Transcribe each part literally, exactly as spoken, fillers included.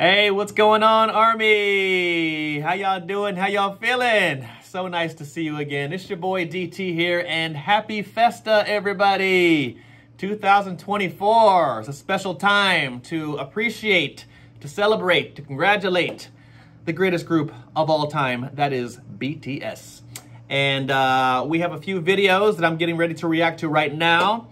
Hey, what's going on, ARMY? How y'all doing? How y'all feeling? So nice to see you again. It's your boy D T here, and happy Festa, everybody! twenty twenty-four is a special time to appreciate, to celebrate, to congratulate the greatest group of all time, that is B T S. And uh, we have a few videos that I'm getting ready to react to right now.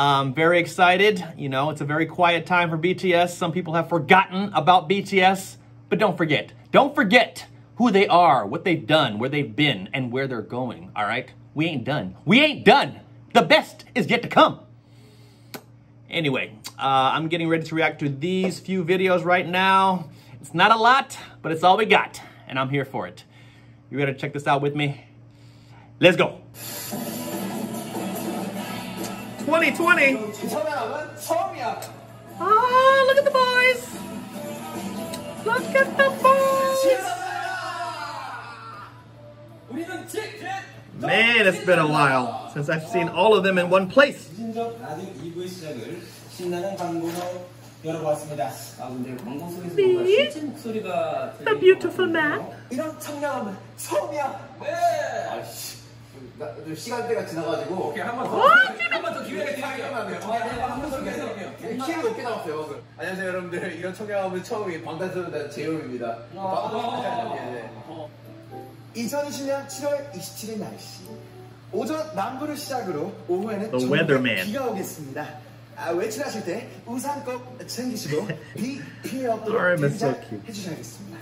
I'm very excited. You know, it's a very quiet time for B T S. Some people have forgotten about B T S, but don't forget. Don't forget who they are, what they've done, where they've been, and where they're going, all right? We ain't done. We ain't done. The best is yet to come. Anyway, uh, I'm getting ready to react to these few videos right now. It's not a lot, but it's all we got, and I'm here for it. You ready to check this out with me? Let's go. twenty twenty. Oh, look at the boys. Look at the boys. Man, it's been a while since I've seen all of them in one place. See? The beautiful man. 시간대가 지나가지고 오케이 한 번 더 한 번 더 기회가 되면 한 번 더 키를 높게 잡았어요. 안녕하세요 여러분들, 이런 청량함은 처음이 방탄소년단 제이홉입니다. 이천이십 년 칠월 이십칠일 날씨, 오전 남부를 시작으로 오후에는 전국에 비가 오겠습니다. 외출하실 때 우산 꼭 챙기시고 비 피해 없도록 해주셔야겠습니다.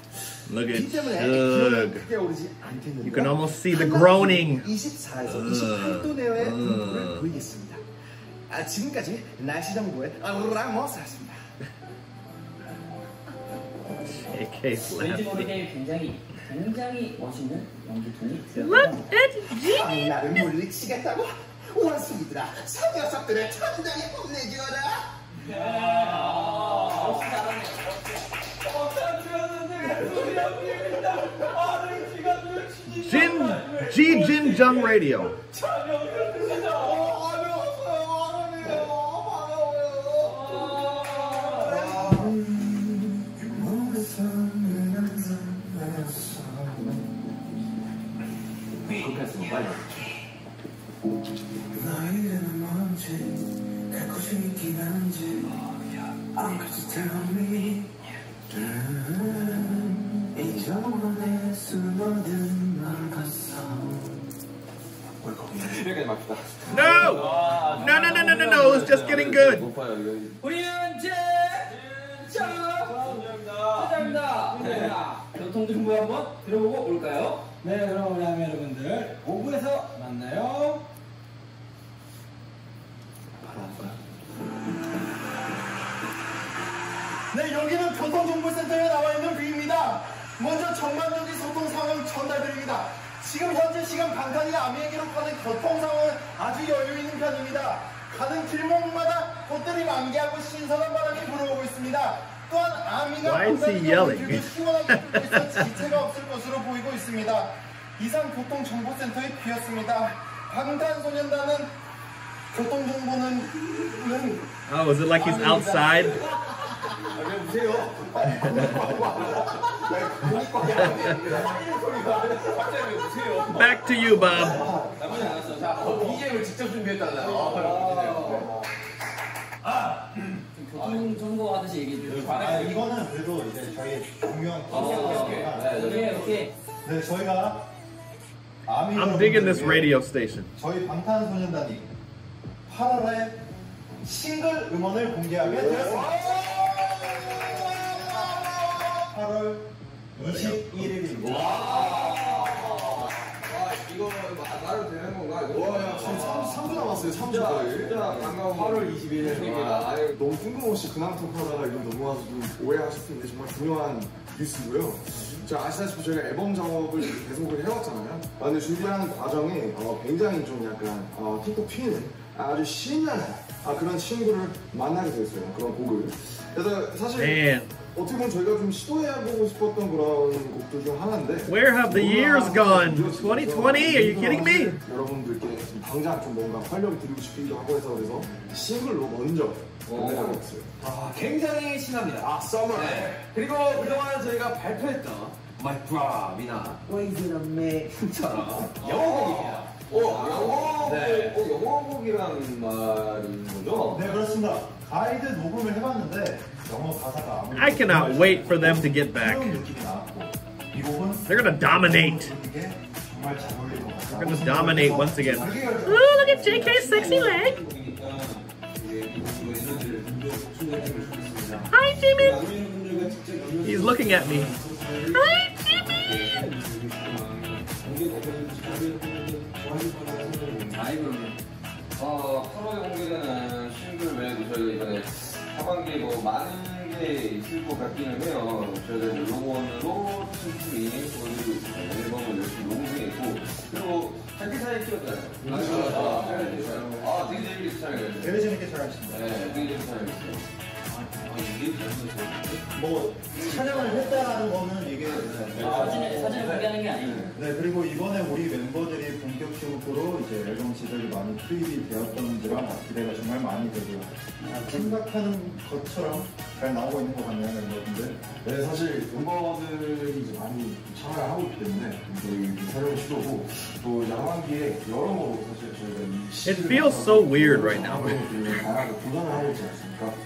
Look at Jug. You can almost see the groaning. J K's laughing. Look at Jijin. Jijin Jung Radio. No! No, no, no, no, no, no, it's just getting good. 먼저 전반적인 소통 상황 전달드립니다. 지금 현재 시간 방탄이나 아미의 기록하는 교통 상황은 아주 여유 있는 편입니다. 가는 길목마다 꽃들이 만개하고 신선한 바람이 불어오고 있습니다. 또한 아미가 방탄이 시원하게 불고 있어 지체가 없을 것으로 보이고 있습니다. 이상 교통정보센터의 뷰였습니다. 방탄소년단은 교통정보는 Oh, is it like he's outside? Back to you, Bob. I'm digging this radio station. 싱글 음원을 공개하게 되었습니다. 팔월 이십일일입니다. 이거 말해도 되는 건가? 와, 삼 주 남았어요. 삼 주 거의. 팔월 이십일일입니다. 너무 뜬금없이 그날 토크하다가 이건 너무 아주 오해하셨는데 정말 중요한 뉴스고요. 자, 아시다시피 저희가 앨범 작업을 계속을 해왔잖아요. 근데 준비하는 과정이 어, 굉장히 좀 약간 어, 톡톡 튀는 아주 신나는 아, 그런 친구를 만나게 됐어요. 그런 곡을. 그래서 사실 어떻게 보면 저희가 좀 시도해보고 싶었던 그런 곡들 중 하나인데. Where have the years gone? twenty twenty? Are you kidding me? 여러분들께 지금 당장 좀 뭔가 활력을 드리고 싶기도 하고 해서 그래서 싱글로 먼저 발표하고 있어요. 아, 굉장히 신납니다. 아, Summer. 네. 그리고 그동안 저희가 발표했던 My Brahm이나 Wayne and Me처럼 영어곡입니다. 오, 영어곡, 네. 오, 영어곡이라는 말인 거죠? 네, 그렇습니다. 가이드 녹음을 해봤는데 영어 가사가 아무래도 I cannot wait for them to get back. 이 곡은 They're gonna dominate. They're gonna dominate once again. Ooh, look at 제이케이's sexy leg. Hi, Jimin. He's looking at me. Hi, Jimin. 아이브 어, 팔월에 공개되는 싱글 외에도 저희가 이번에 하반기에 뭐 많은 게 있을 것 같기는 해요. 저희가 로고원으로 춤추기 보여드리고 있습니다. 앨범을 열심히 녹음 중이고 그리고 자켓사에 끼웠잖아요. 아, 되게 재밌게 촬영했어요. 되게 재밌게 촬영했습니다. 네, 되게 재밌게 촬영했어요. 뭐 촬영을 했다라는 거는 이게 사진을 사진을 공개하는 게 아니에요. 네, 그리고 이번에 우리 멤버들이 본격적으로 이제 앨범 시설이 많이 투입이 되었던 데랑 기대가 정말 많이 되고요. 생각하는 것처럼 잘 나오고 있는 것 같네요, 멤버분들. 네, 사실 멤버들이 이제 많이 참여를 하고 있기 때문에 굉장히 새로운 시도고 또 이제 하반기에 여러모로 사실 저희가 이 시즌을 It feels so weird right now. 다양하게 도전을 하고 있지 않습니까?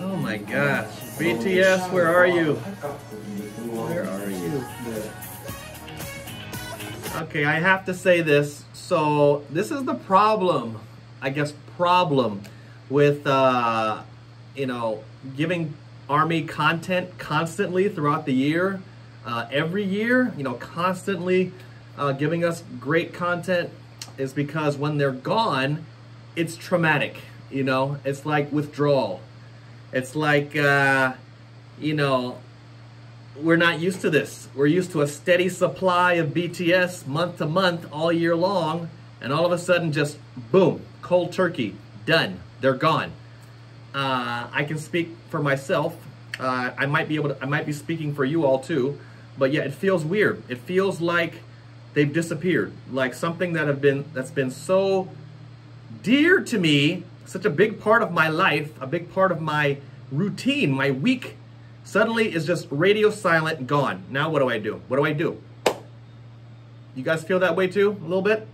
Oh my gosh, B T S, where are you? Where are you? Okay, I have to say this. So this is the problem, I guess, problem with, uh, you know, giving ARMY content constantly throughout the year, uh, every year, you know, constantly uh, giving us great content is because when they're gone, it's traumatic. You know, it's like withdrawal. It's like, uh, you know, we're not used to this. We're used to a steady supply of B T S month to month, all year long. And all of a sudden, just boom, cold turkey, done. They're gone. Uh, I can speak for myself. Uh, I might be able to, I might be speaking for you all too. But yeah, it feels weird. It feels like they've disappeared. Like something that have been, that's been so dear to me, such a big part of my life, a big part of my routine, my week, suddenly is just radio silent, gone. Now what do I do? What do I do? You guys feel that way too, a little bit?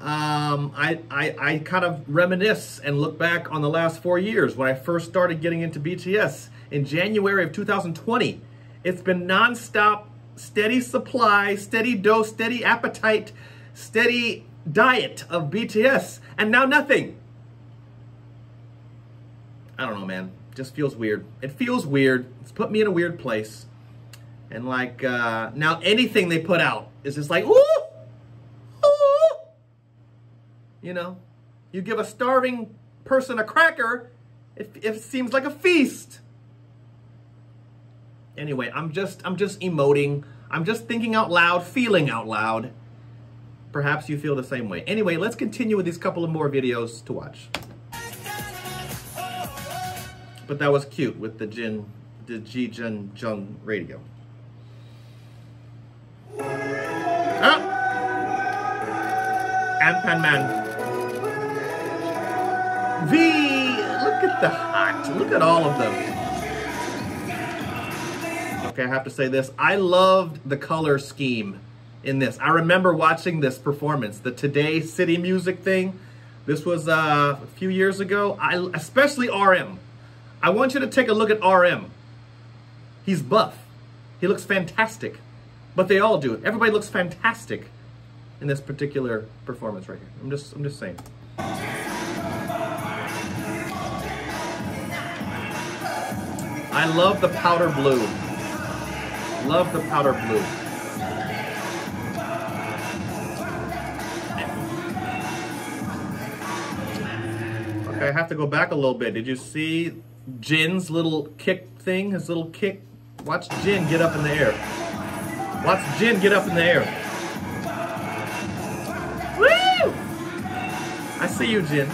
Um, I, I, I kind of reminisce and look back on the last four years when I first started getting into B T S in January of two thousand twenty. It's been nonstop, steady supply, steady dose, steady appetite, steady diet of B T S, and now nothing. I don't know, man. Just feels weird. It feels weird. It's put me in a weird place. And like, uh, now anything they put out is just like, ooh, ooh. You know, you give a starving person a cracker, it, it seems like a feast. Anyway, I'm just, I'm just emoting. I'm just thinking out loud, feeling out loud. Perhaps you feel the same way. Anyway, let's continue with these couple of more videos to watch. But that was cute with the Jin, the Jijin Jung Radio. Ah! Ant-Pan Man. V! Look at the hot. Look at all of them. Okay, I have to say this. I loved the color scheme in this. I remember watching this performance, the Today City Music thing. This was uh, a few years ago. I especially R M. I want you to take a look at R M. He's buff. He looks fantastic. But they all do. Everybody looks fantastic in this particular performance right here. I'm just I'm just saying. I love the powder blue. Love the powder blue. Okay, I have to go back a little bit. Did you see Jin's little kick thing, his little kick? Watch Jin get up in the air. Watch Jin get up in the air. Woo! I see you, Jin.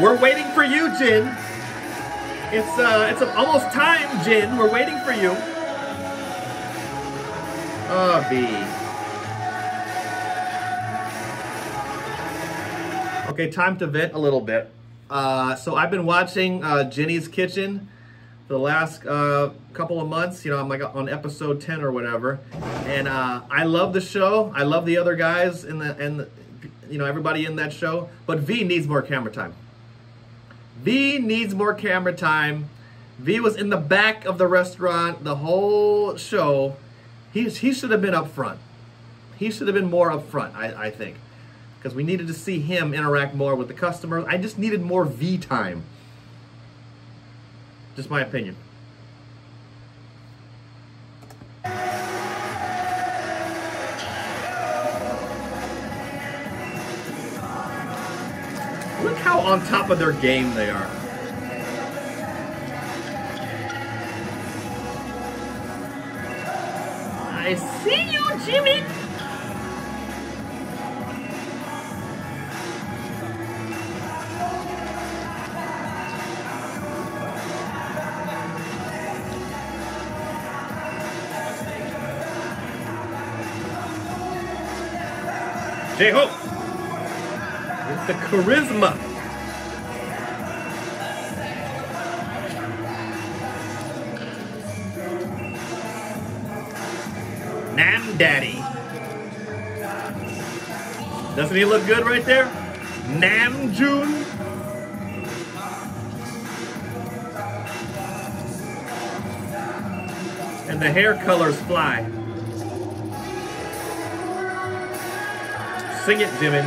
We're waiting for you, Jin. It's uh, it's almost time, Jin. We're waiting for you. Oh, B. Okay, time to vent a little bit. Uh, so I've been watching uh, Ginny's Kitchen the last uh, couple of months. You know, I'm like on episode ten or whatever, and uh, I love the show. I love the other guys in the and you know everybody in that show. But V needs more camera time. V needs more camera time. V was in the back of the restaurant the whole show. He he should have been up front. He should have been more up front, I, I think, because we needed to see him interact more with the customers. I just needed more V time. Just my opinion. Look how on top of their game they are. I see you, Jimmy! J-Hope! With the charisma! Nam Daddy! Doesn't he look good right there? Nam June! And the hair colors fly. Sing it, Jimin.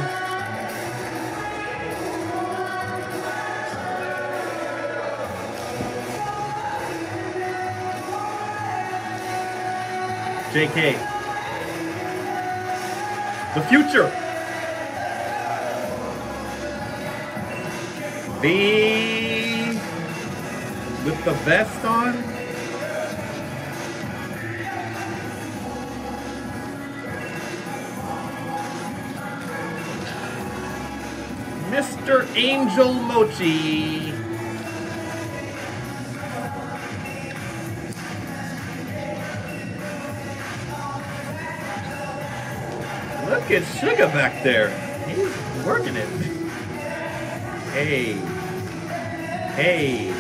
J K. The future. V with the vest on. Mister Angel Mochi. Look at Suga back there. He's working it. Hey. Hey.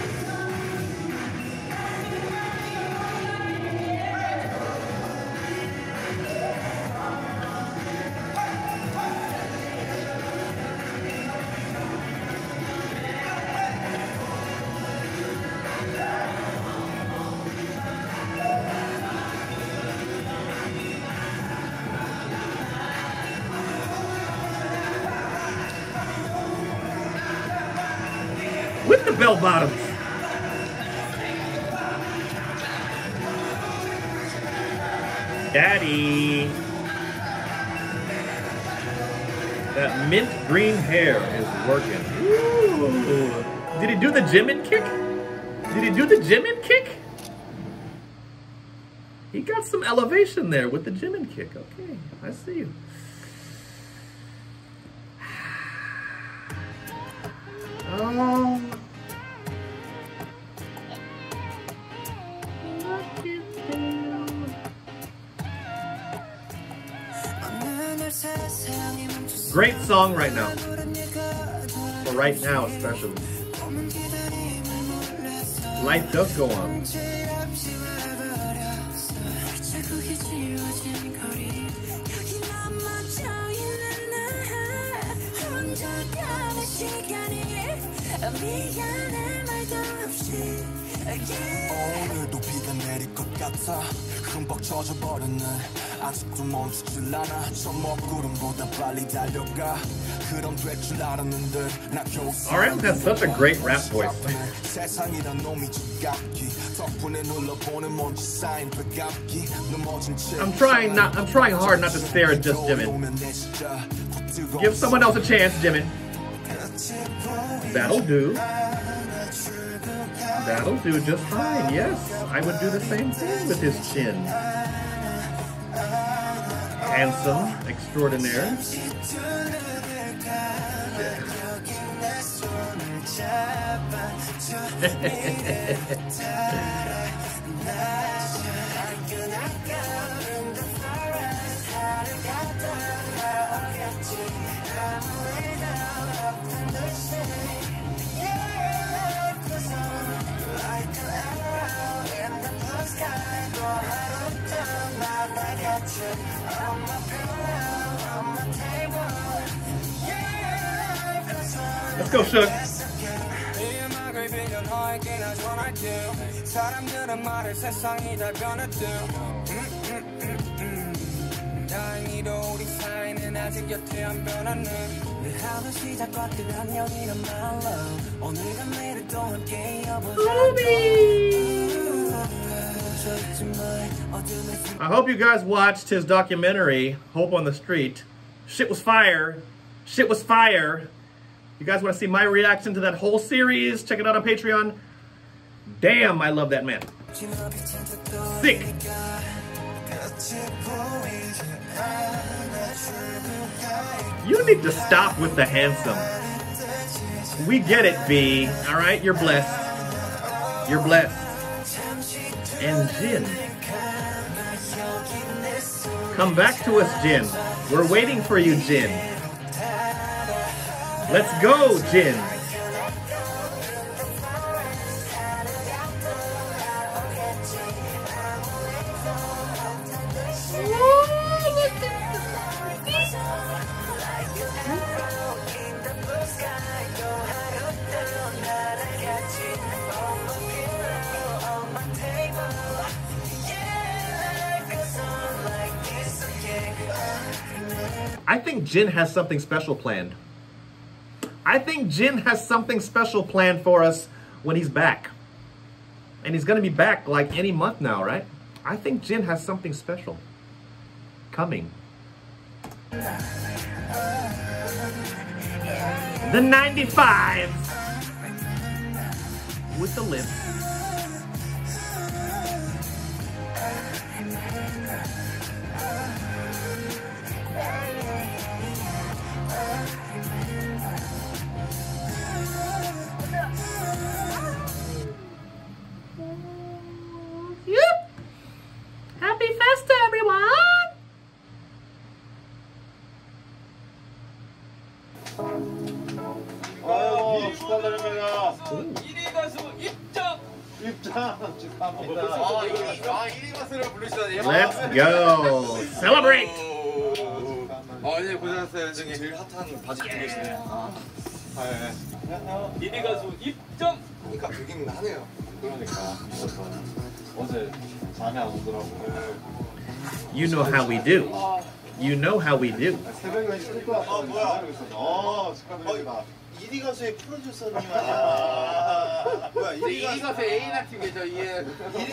Bell bottoms. Daddy. That mint green hair is working. Ooh. Did he do the Jimin kick? Did he do the Jimin kick? He got some elevation there with the Jimin kick. Okay, I see you. Oh. Great song right now. But right now, especially. Life does go on. R M has such a great rap voice. I'm trying not. I'm trying hard not to stare at just Jimin. Give someone else a chance, Jimin. That'll do. That'll do just fine, yes. I would do the same thing with his chin. Handsome, extraordinaire. Let's go, Shook. I hope you guys watched his documentary, Hope on the Street. Shit was fire. Shit was fire. You guys want to see my reaction to that whole series? Check it out on Patreon. Damn, I love that man. Sick. You need to stop with the handsome. We get it, B. All right, you're blessed. You're blessed. And Jin. Come back to us, Jin. We're waiting for you, Jin. Let's go, Jin. I think Jin has something special planned. I think Jin has something special planned for us when he's back. And he's going to be back like any month now, right? I think Jin has something special coming. The ninety-five with the lips. Let's go celebrate. You know how we do. You know how we do. 이디 가수의 프로듀서님아 뭐야 이디 가수의 에이 앤 알 팀 계셔 이디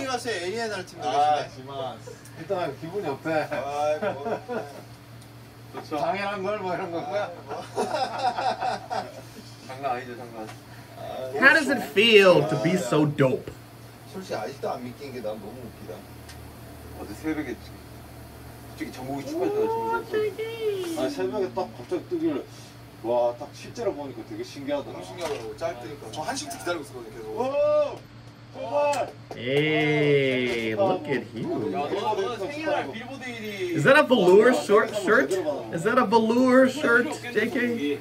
가수의 에이 앤 알 팀 나가시네 지만 일단 기분이 어때? 아이고 그렇죠 당연한 걸 뭐 이런 거고요 장난 아니죠 장난 How does it feel to be so dope? 솔직히 아직도 안 믿긴 게 난 너무 웃기다 어제 새벽에 갑자기 전국이 축하해줘서 아 새벽에 딱 갑자기 뜨길래 와, 딱 실제로 보니까 되게 신기하다. 너무 신기하더라고. 짧으니까. 저 한 시부터 기다리고 있었거든요, 계속. 오! 정말! 에이, look at you. Is that a velour short shirt? Is that a velour shirt, 제이 케이?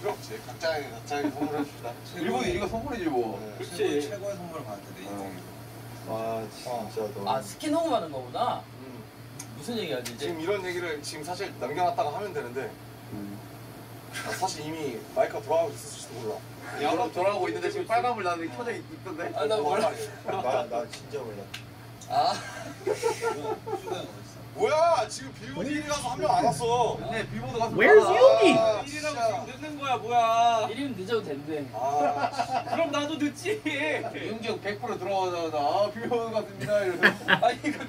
그렇지. 갑자기 갑자기 선물해 주다. 일본 이거 선물이지 뭐. 그렇지. 최고의 선물을 받았는데 인생이. 와, 진짜 너무. 아, 스킨 너무 많은 거구나. 무슨 얘기하지 이제? 지금 이런 얘기를 지금 사실 남겨놨다가 하면 되는데 음. 아, 사실 이미 마이크가 돌아가고 있었을지도 몰라 야간 돌아가고 있는데 지금 빨간불 나는 게 켜져 있던데? 아 나 몰라 나, 나 진짜 몰라 아? 뭐야 지금 빌보드 일 위 가서 한 명 안 왔어 근데 빌보드 가서 Where's Yugi? 아, 일 위라고 지금 늦는 거야 뭐야 일 위는 늦어도 된대 아, 그럼 나도 늦지 윤기 형 백 퍼센트 들어가자마자 아 빌보드 같습니다 이러면서 아니 그럼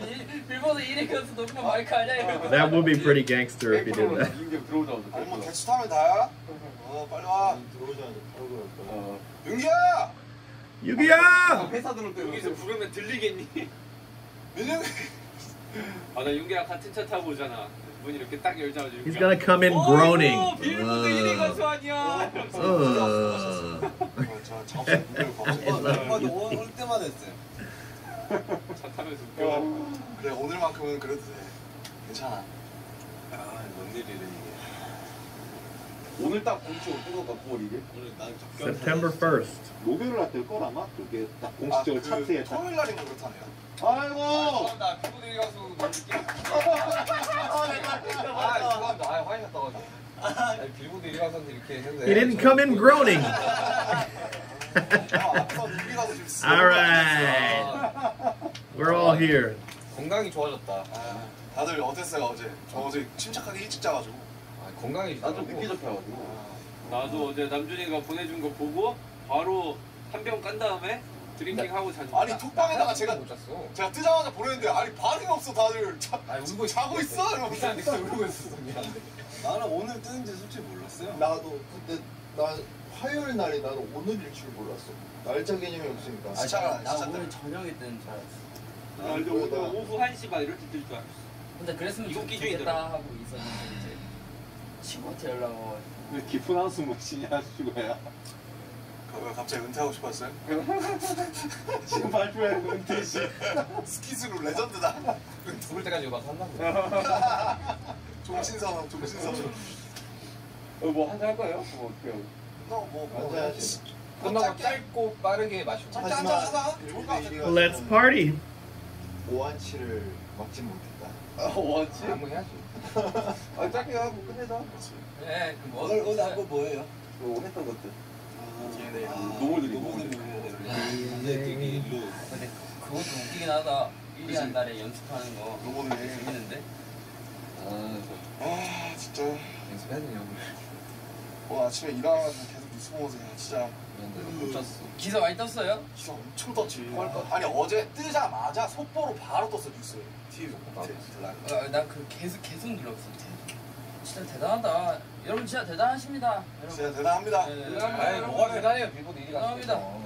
빌보드 일 위 가서 높은 마이크 아냐 이러면서 That would be pretty gangster if you did that 윤기 형 들어오자마자 아니 뭐 같이 타면 다야? 어 빨리 와 들어오자마자 바로 들어왔다 윤기야! 윤기야! 회사 들어올 때 여기서 부르면 들리겠니? 민영이 아 나 윤기랑 같은 차 타고 오잖아 문 이렇게 딱 열자마자 He's gonna come in groaning. 어, 빌보드 일 위 가수 아니야. 저 점수 누굴 봤어? 올 때마다 했어요. 차 타면서 웃겨. 그래 오늘만큼은 그래도 돼. 괜찮아. 아, 뭔 일이래 이게. 오늘 딱 공식으로 뜬 것 같고 이게. 오늘 난 September first. 목요일 날 뜰 거라마. 그게 딱 공식적으로 차트에 딱. 토요일 날인 거 그렇다네요. 아이고! 나 피부들이 가서 느끼게. 아, 내가 진짜 맞다. 아, 화이셨다. 아, 빌보드일 위 가수한테 이렇게 했는데. He didn't come in groaning. All right. We're all here. 건강이 좋아졌다. 다들 어땠어요 어제? 저 어제 침착하게 일찍 자가지고. 아, 건강이 나도 늦게 잡혀가지고. 나도 어제 남준이가 보내준 거 보고 바로 한 병 깐 다음에. 드링킹 하고 자주. 아니 톡방에다가 제가 못 잤어. 제가 뜨자마자 보냈는데 아니 반응이 없어 다들. 자, 아니, 울고 자고 있어. 이러면서 울고 있었어. 나는 오늘 뜨는지 솔직히 몰랐어요. 나도 근데 나 화요일 날이 나는 오늘일 줄 몰랐어. 날짜 개념이 없으니까. 아, 나, 나 오늘 저녁에 뜨는 줄 알았어. 나 오늘 오후 한 시 반 이럴 때 뜰 줄 알았어. 근데 그랬으면 이거 기준이다 하고 있었는데 이제 친구한테 연락 와. 왜 깊은 한숨을 쉬냐 죽어야. 왜 갑자기 은퇴하고 싶었어요? 지금 발표해 은퇴시 스키즈로 레전드다. 죽을 때까지 막 한다고. 종신사원 종신사원. 뭐 한잔 할 거예요? 뭐 어때요? 너뭐 해야지. 끝나고 짧고 빠르게 마시고. 한잔 하자. Let's party. 오한치를 막지 못했다. 아, 오한치? 한번 해야지. 아 짧게 하고 끝내자. 네. 오늘 오늘 한 거 뭐예요? 뭐 했던 것들. 노멀들이 노멀들이 근데 그것도 웃기긴 하다. 일 위 한 달에 연습하는 거 노멀들이 재밌는데? 아 진짜 연습해야 되냐고. 와 아침에 일하면서 계속 뉴스 보면서 진짜 못 잤어. 기사 많이 떴어요? 기사 엄청 떴지. 아니 어제 뜨자마자 속보로 바로 떴어 뉴스에. 티비 속보. 나 그 계속 계속 눌렀어. 진짜 대단하다. 여러분 진짜 대단하십니다. 여러분. 진짜 대단합니다. 네, 대단합니다. 아니, 뭐가 대단해요. 빌보드 일 위 가수.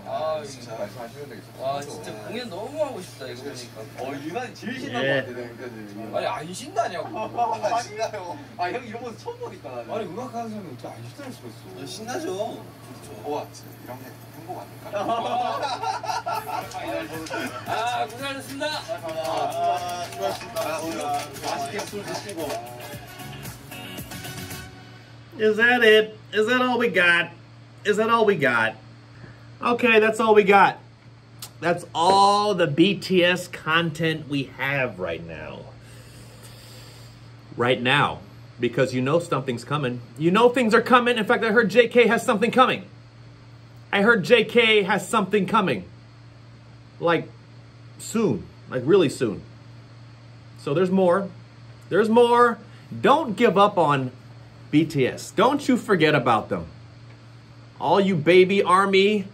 아, 진짜 말씀하시면 되겠어. 와, 진짜 공연 너무 하고 싶다. 이거 보니까. 어, 유난히 제일 신난 것 같아. 여기까지. 아니, 안 신나냐고. 안 신나요. 아, 형 이런 거 처음 보니까. 나는. 아니, 음악 하는 사람이 어떻게 안 신날 수가 있어. 신나죠. 그렇죠. 와, 이런 게 행복 아닐까? 아, 고생하셨습니다. 아, 수고하셨습니다. 맛있게 술 드시고. Is that it? Is that all we got? Is that all we got? Okay, that's all we got. That's all the B T S content we have right now. Right now. Because you know something's coming. You know things are coming. In fact, I heard J K has something coming. I heard J K has something coming. Like, soon. Like, really soon. So there's more. There's more. Don't give up on B T S. Don't you forget about them. All you baby ARMY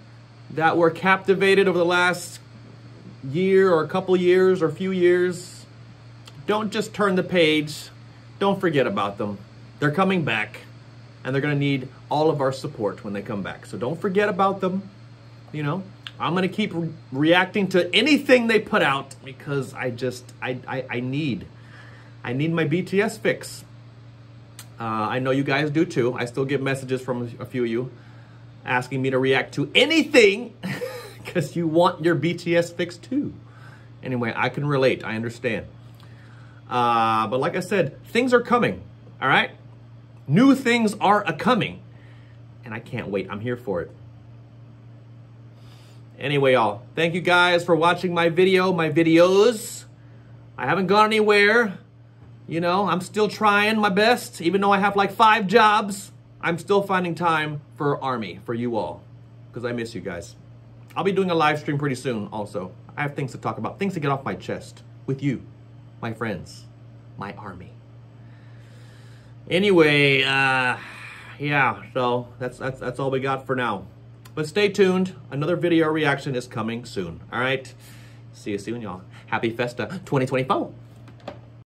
that were captivated over the last year or a couple years or few years, don't just turn the page. Don't forget about them. They're coming back, and they're going to need all of our support when they come back. So don't forget about them. You know, I'm going to keep re- reacting to anything they put out because I just, I, I, I need, I need my B T S fix. Uh, I know you guys do too. I still get messages from a few of you asking me to react to anything because you want your B T S fix too. Anyway, I can relate. I understand. Uh, but like I said, things are coming. All right? New things are a-coming. And I can't wait. I'm here for it. Anyway, y'all, thank you guys for watching my video, my videos. I haven't gone anywhere. You know, I'm still trying my best. Even though I have like five jobs, I'm still finding time for ARMY, for you all. Because I miss you guys. I'll be doing a live stream pretty soon also. I have things to talk about, things to get off my chest with you, my friends, my ARMY. Anyway, uh, yeah, so that's, that's, that's all we got for now. But stay tuned. Another video reaction is coming soon. All right? See you soon, y'all. Happy Festa twenty twenty-four.